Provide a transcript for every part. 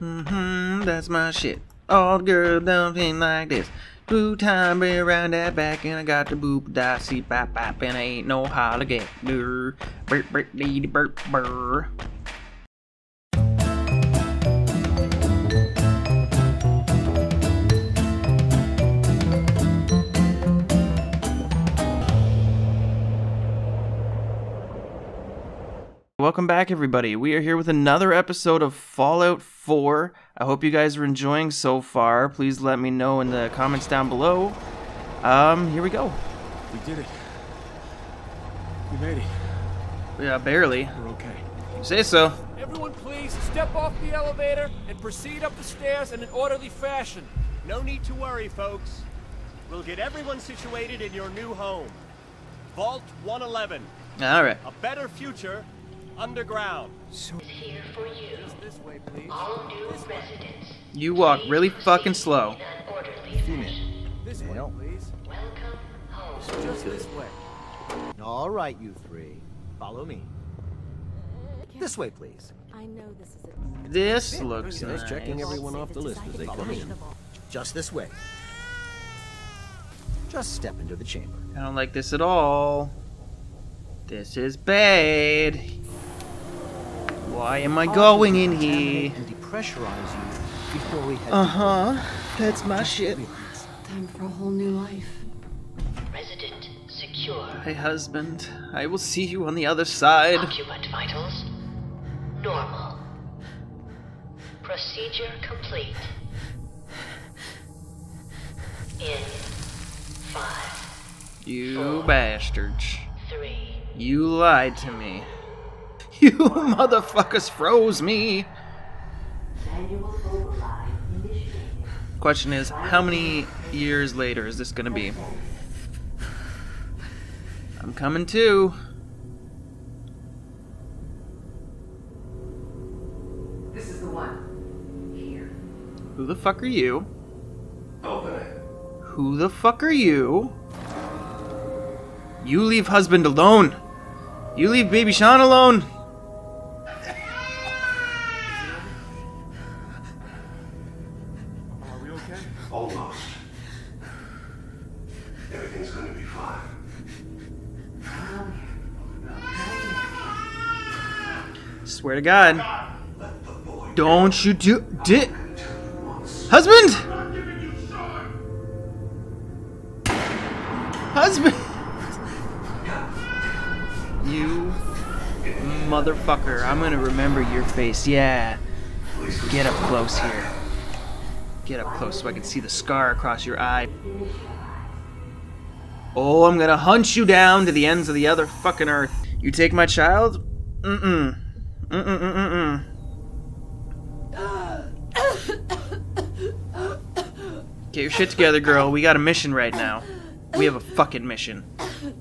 That's my shit. Old girl dumping like this. Blue time be around that back, and I got the boop dicey pop pop, and I ain't no alligator. Burp burp dee burp burr. Welcome back, everybody. We are here with another episode of Fallout 4. I hope you guys are enjoying so far. Please let me know in the comments down below. Here we go. We did it. We made it. Yeah, barely. We're okay. Say so. Everyone please step off the elevator and proceed up the stairs in an orderly fashion. No need to worry, folks. We'll get everyone situated in your new home. Vault 111. All right. A better future underground. So here for you. This way, please. All new residents. You walk really fucking slow. This way, please. Welcome home. It's just this way. All right, you three. Follow me. This way, please. I know this is a... This looks nice. Checking everyone off the list as they come in. Just this way. Just step into the chamber. I don't like this at all. This is bad. Why am I going in here? That's my shit. Time for a whole new life. Resident secure. Hey, husband. I will see you on the other side. Occupant vitals normal. Procedure complete. In 5. You four, bastards. 3. You lied to me. You motherfuckers froze me! Question is, how many years later is this gonna be? I'm coming too! This is the one. Here. Who the fuck are you? Open it. Who the fuck are you? You leave husband alone! You leave baby Sean alone! Swear to God. Don't you do it, husband! Husband! You motherfucker. I'm gonna remember your face. Yeah. Get up close here. Get up close so I can see the scar across your eye. Oh, I'm gonna hunt you down to the ends of the other fucking earth. You take my child? Mm-mm. Get your shit together, girl. We got a mission right now. We have a fucking mission. Cryogenic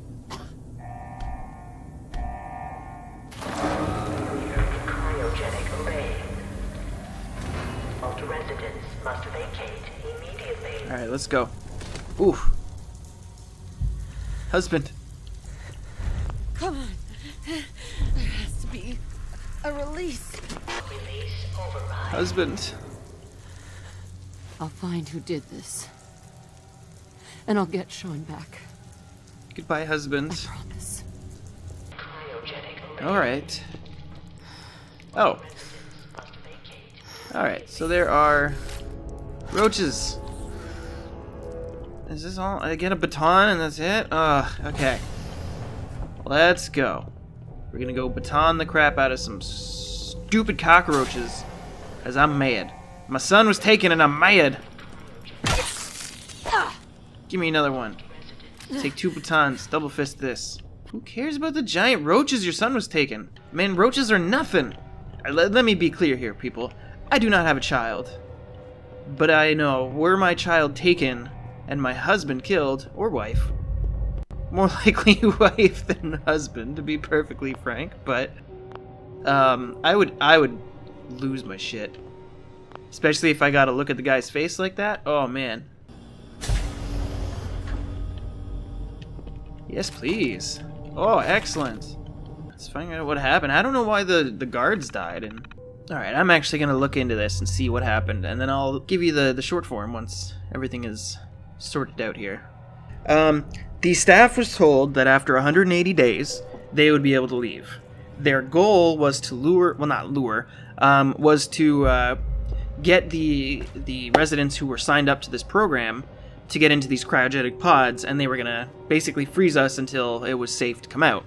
bay. All residents must vacate immediately. All right, let's go. Oof. Husband. Come on. There has to be a release. Release override. Husband. I'll find who did this. And I'll get Sean back. Goodbye, husband. I promise. Alright. Oh. Alright, so there are roaches. Is this all? I get a baton and that's it? Okay. Let's go. We're gonna go baton the crap out of some stupid cockroaches, cause I'm mad. My son was taken and I'm mad. Give me another one. Take 2 batons, double fist this. Who cares about the giant roaches your son was taken? Man, roaches are nothing. Let me be clear here, people. I do not have a child. But I know, were my child taken and my husband killed, or wife, more likely wife than husband, to be perfectly frank, but I would lose my shit. Especially if I got to look at the guy's face like that. Oh man. Yes, please. Oh, excellent. Let's find out what happened. I don't know why the guards died and Alright, I'm actually going to look into this and see what happened, and then I'll give you the short form once everything is sorted out here. The staff was told that after 180 days, they would be able to leave. Their goal was to lure, well not lure, was to get the residents who were signed up to this program to get into these cryogenic pods, and they were going to basically freeze us until it was safe to come out.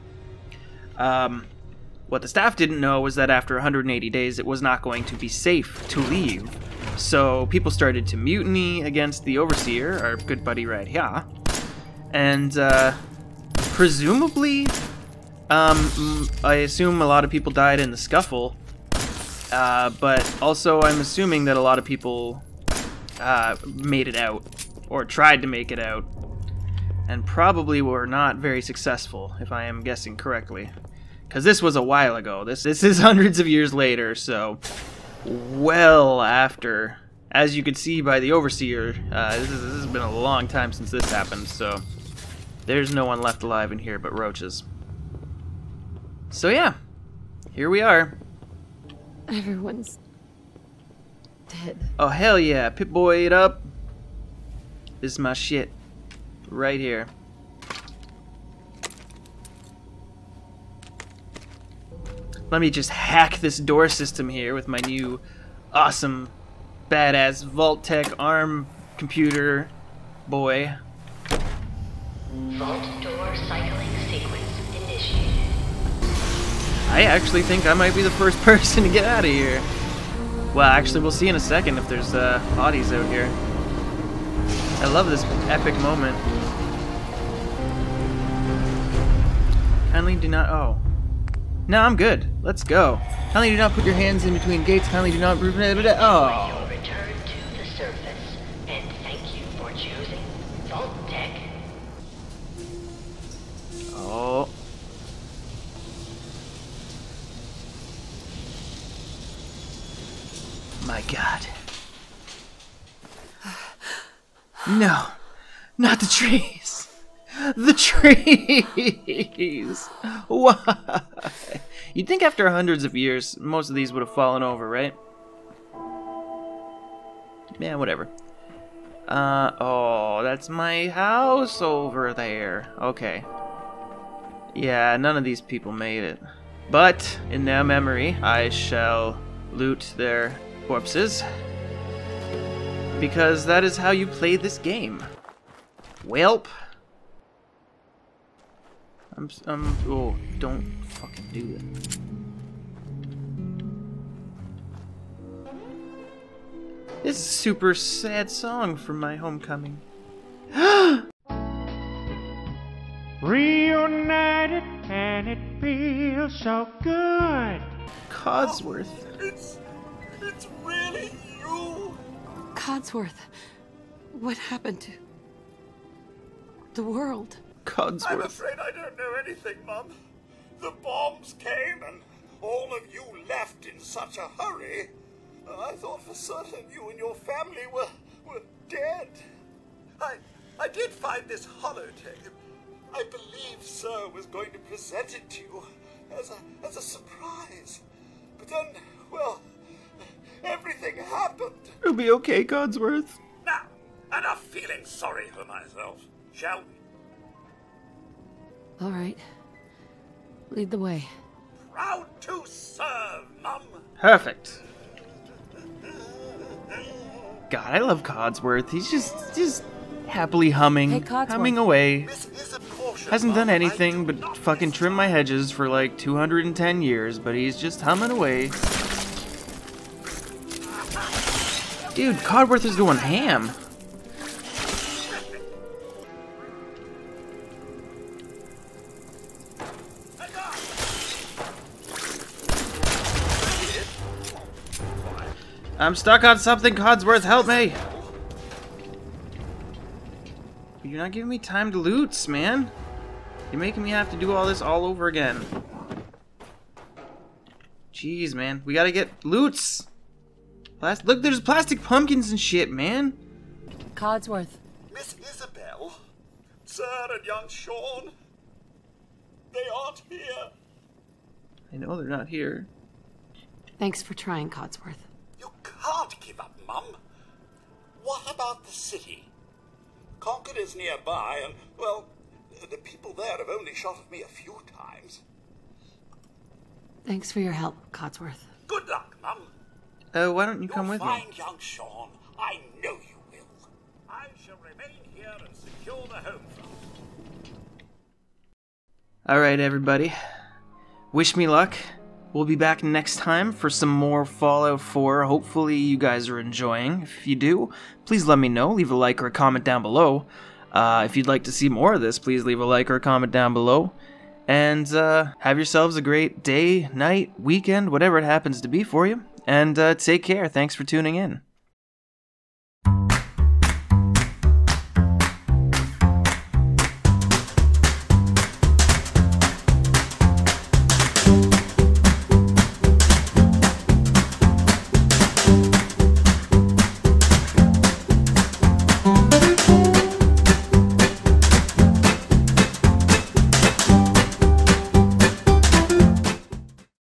What the staff didn't know was that after 180 days it was not going to be safe to leave, so people started to mutiny against the overseer, our good buddy right here, and presumably, I assume a lot of people died in the scuffle, but also I'm assuming that a lot of people made it out, or tried to make it out, and probably were not very successful, if I am guessing correctly. Because this was a while ago. This is hundreds of years later, so well after. As you can see by the overseer, this has been a long time since this happened, so there's no one left alive in here but roaches. So yeah, here we are. Everyone's dead. Oh hell yeah, Pip-Boy it up. This is my shit. Right here. Let me just hack this door system here with my new awesome badass Vault-Tec arm computer boy. Vault door cycling sequence initiated. I actually think I might be the first person to get out of here. Well, actually we'll see in a second if there's bodies out here. I love this epic moment. Kindly do not... oh. No, I'm good. Let's go. Kindly do not put your hands in between gates. Kindly do not... oh. Your return to the surface, and thank you for choosing Vault-Tec. Oh. My God. No. Not the trees. The trees! Why? You'd think after hundreds of years, most of these would have fallen over, right? Yeah, whatever. Oh, that's my house over there. Okay. Yeah, none of these people made it. But, in their memory, I shall loot their corpses. Because that is how you play this game. Welp. Oh, don't fucking do it. This is a super sad song from my homecoming. Reunited, and it feels so good. Codsworth. Oh, it's really you. Codsworth, what happened to the world? Codsworth. I'm afraid I don't know anything, Mum. The bombs came and all of you left in such a hurry. I thought for certain you and your family were dead. I did find this holotape. I believe Sir was going to present it to you as a surprise. But then, well, everything happened. It'll be okay, Codsworth. Now, enough feeling sorry for myself, shall we? All right. Lead the way. Proud to serve, Mum. Perfect. God, I love Codsworth. He's just happily humming, hey, humming away. Hasn't done anything but fucking trim my hedges for like 210 years, but he's just humming away. Dude, Codsworth is going ham. I'm stuck on something, Codsworth, help me! You're not giving me time to loot, man. You're making me have to do all this all over again. Jeez, man. We gotta get loots! Look, there's plastic pumpkins and shit, man! Codsworth. Miss Isabel, Sir and young Sean, they aren't here. I know they're not here. Thanks for trying, Codsworth. You can't give up, Mum. What about the city? Concord is nearby, and, well, the people there have only shot at me a few times. Thanks for your help, Codsworth. Good luck, Mum. Oh, why don't you come with me? You'll find young Sean. I know you will. I shall remain here and secure the home front. Alright, everybody. Wish me luck. We'll be back next time for some more Fallout 4. Hopefully you guys are enjoying. If you do, please let me know. Leave a like or a comment down below. If you'd like to see more of this, please leave a like or a comment down below. And have yourselves a great day, night, weekend, whatever it happens to be for you. And take care. Thanks for tuning in.